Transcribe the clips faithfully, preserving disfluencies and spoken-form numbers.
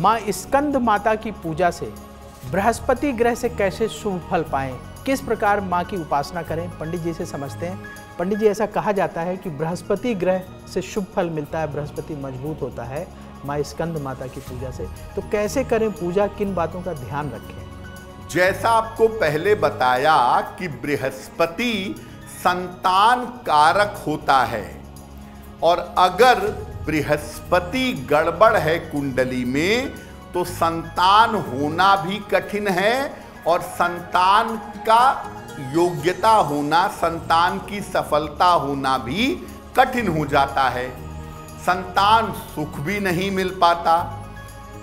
माँ स्कंद माता की पूजा से बृहस्पति ग्रह से कैसे शुभ फल पाएं, किस प्रकार माँ की उपासना करें, पंडित जी से समझते हैं। पंडित जी, ऐसा कहा जाता है कि बृहस्पति ग्रह से शुभ फल मिलता है, बृहस्पति मजबूत होता है माँ स्कंद माता की पूजा से। तो कैसे करें पूजा, किन बातों का ध्यान रखें? जैसा आपको पहले बताया कि बृहस्पति संतान कारक होता है, और अगर बृहस्पति गड़बड़ है कुंडली में तो संतान होना भी कठिन है, और संतान का योग्यता होना, संतान की सफलता होना भी कठिन हो जाता है, संतान सुख भी नहीं मिल पाता।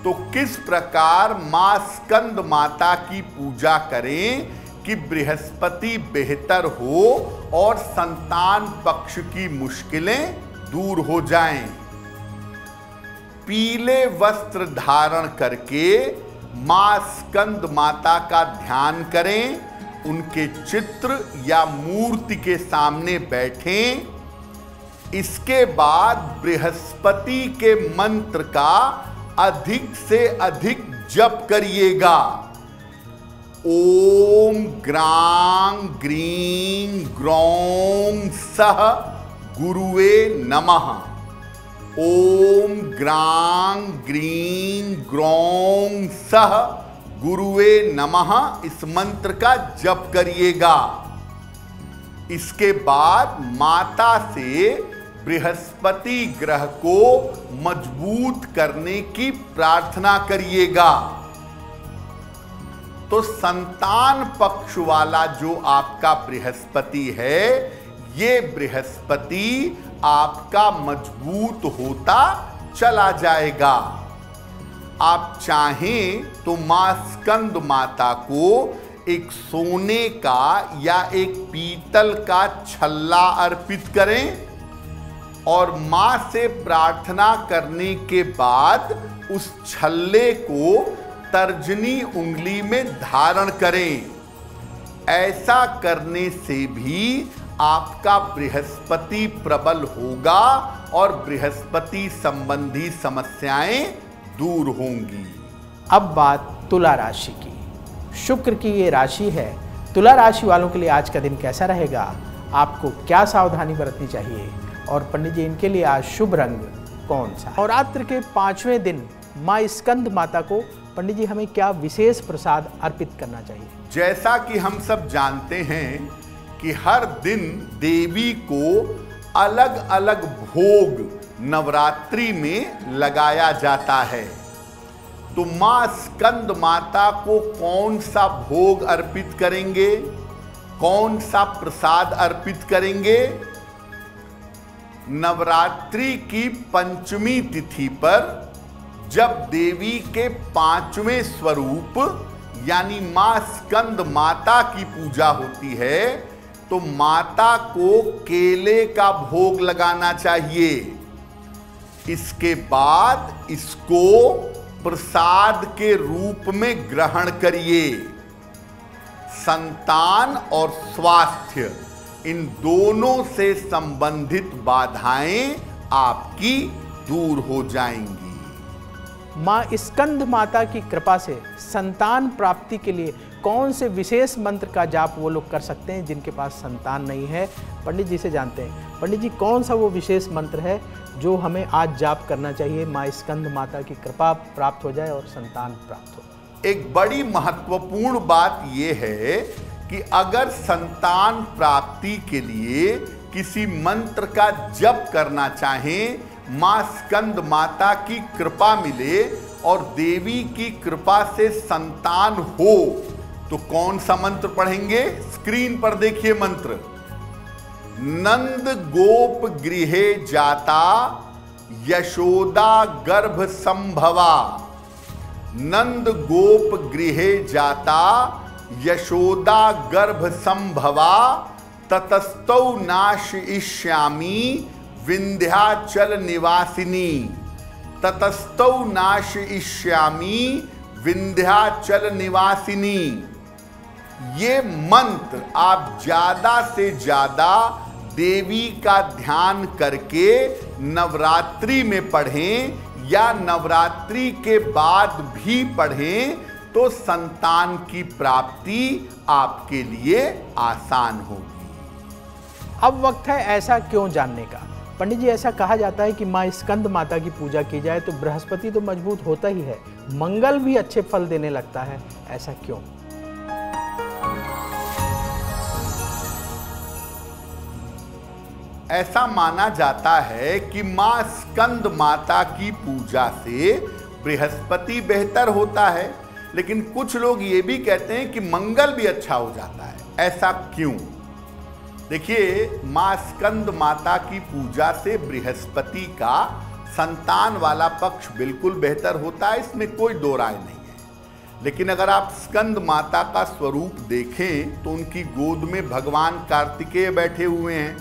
तो किस प्रकार माँ स्कंद माता की पूजा करें कि बृहस्पति बेहतर हो और संतान पक्ष की मुश्किलें दूर हो जाएं। पीले वस्त्र धारण करके माँ स्कंद माता का ध्यान करें, उनके चित्र या मूर्ति के सामने बैठें। इसके बाद बृहस्पति के मंत्र का अधिक से अधिक जप करिएगा। ओम ग्रां ग्रीं ग्रौं सह गुरुवे नमः। ओम ग्रां ग्रीं ग्रौं सह गुरुवे नमः, इस मंत्र का जप करिएगा। इसके बाद माता से बृहस्पति ग्रह को मजबूत करने की प्रार्थना करिएगा। तो संतान पक्ष वाला जो आपका बृहस्पति है, ये बृहस्पति आपका मजबूत होता चला जाएगा। आप चाहें तो माँ स्कंद माता को एक सोने का या एक पीतल का छल्ला अर्पित करें, और माँ से प्रार्थना करने के बाद उस छल्ले को तर्जनी उंगली में धारण करें। ऐसा करने से भी आपका बृहस्पति प्रबल होगा और बृहस्पति संबंधी समस्याएं दूर होंगी। अब बात तुला राशि की, शुक्र की ये राशि है। तुला राशि वालों के लिए आज का दिन कैसा रहेगा, आपको क्या सावधानी बरतनी चाहिए, और पंडित जी इनके लिए आज शुभ रंग कौन सा? नवरात्र के पांचवें दिन माँ स्कंद माता को पंडित जी हमें क्या विशेष प्रसाद अर्पित करना चाहिए? जैसा कि हम सब जानते हैं कि हर दिन देवी को अलग अलग भोग नवरात्रि में लगाया जाता है, तो माँ स्कंद माता को कौन सा भोग अर्पित करेंगे, कौन सा प्रसाद अर्पित करेंगे? नवरात्रि की पंचमी तिथि पर जब देवी के पांचवें स्वरूप यानी माँ स्कंद माता की पूजा होती है, तो माता को केले का भोग लगाना चाहिए। इसके बाद इसको प्रसाद के रूप में ग्रहण करिए। संतान और स्वास्थ्य, इन दोनों से संबंधित बाधाएं आपकी दूर हो जाएंगी। माँ स्कंद माता की कृपा से संतान प्राप्ति के लिए कौन से विशेष मंत्र का जाप वो लोग कर सकते हैं जिनके पास संतान नहीं है? पंडित जी से जानते हैं। पंडित जी, कौन सा वो विशेष मंत्र है जो हमें आज जाप करना चाहिए, माँ स्कंद माता की कृपा प्राप्त हो जाए और संतान प्राप्त हो? एक बड़ी महत्वपूर्ण बात यह है कि अगर संतान प्राप्ति के लिए किसी मंत्र का जप करना चाहें, माँ स्कंद माता की कृपा मिले और देवी की कृपा से संतान हो, तो कौन सा मंत्र पढ़ेंगे? स्क्रीन पर देखिए मंत्र, नंद गोप गृहे जाता यशोदा गर्भ संभवा। नंद गोप गृहे जाता यशोदा गर्भ संभवा ततस्तौ नाशयिष्यामि विंध्याचल निवासिनी। ततस्तौ नाशयिष्यामि विंध्याचल निवासिनी। ये मंत्र आप ज्यादा से ज्यादा देवी का ध्यान करके नवरात्रि में पढ़ें। या नवरात्रि के बाद भी पढ़ें तो संतान की प्राप्ति आपके लिए आसान होगी। अब वक्त है ऐसा क्यों जानने का। पंडित जी, ऐसा कहा जाता है कि माँ स्कंद माता की पूजा की जाए तो बृहस्पति तो मजबूत होता ही है, मंगल भी अच्छे फल देने लगता है, ऐसा क्यों? ऐसा माना जाता है कि माँ स्कंद माता की पूजा से बृहस्पति बेहतर होता है, लेकिन कुछ लोग ये भी कहते हैं कि मंगल भी अच्छा हो जाता है, ऐसा क्यों? देखिए, माँ स्कंद माता की पूजा से बृहस्पति का संतान वाला पक्ष बिल्कुल बेहतर होता है, इसमें कोई दो राय नहीं है। लेकिन अगर आप स्कंद माता का स्वरूप देखें तो उनकी गोद में भगवान कार्तिकेय बैठे हुए हैं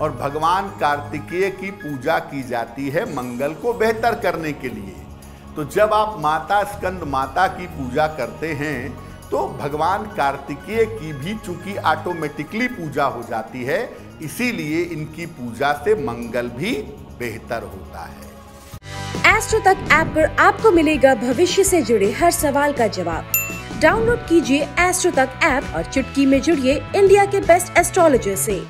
और भगवान कार्तिकेय की पूजा की जाती है मंगल को बेहतर करने के लिए। तो जब आप माता स्कंद माता की पूजा करते हैं तो भगवान कार्तिकेय की भी चूंकि ऑटोमेटिकली पूजा हो जाती है, इसीलिए इनकी पूजा से मंगल भी बेहतर होता है। एस्ट्रो तक ऐप पर आपको मिलेगा भविष्य से जुड़े हर सवाल का जवाब। डाउनलोड कीजिए एस्ट्रो तक ऐप और चुटकी में जुड़िए इंडिया के बेस्ट एस्ट्रोलॉजर से।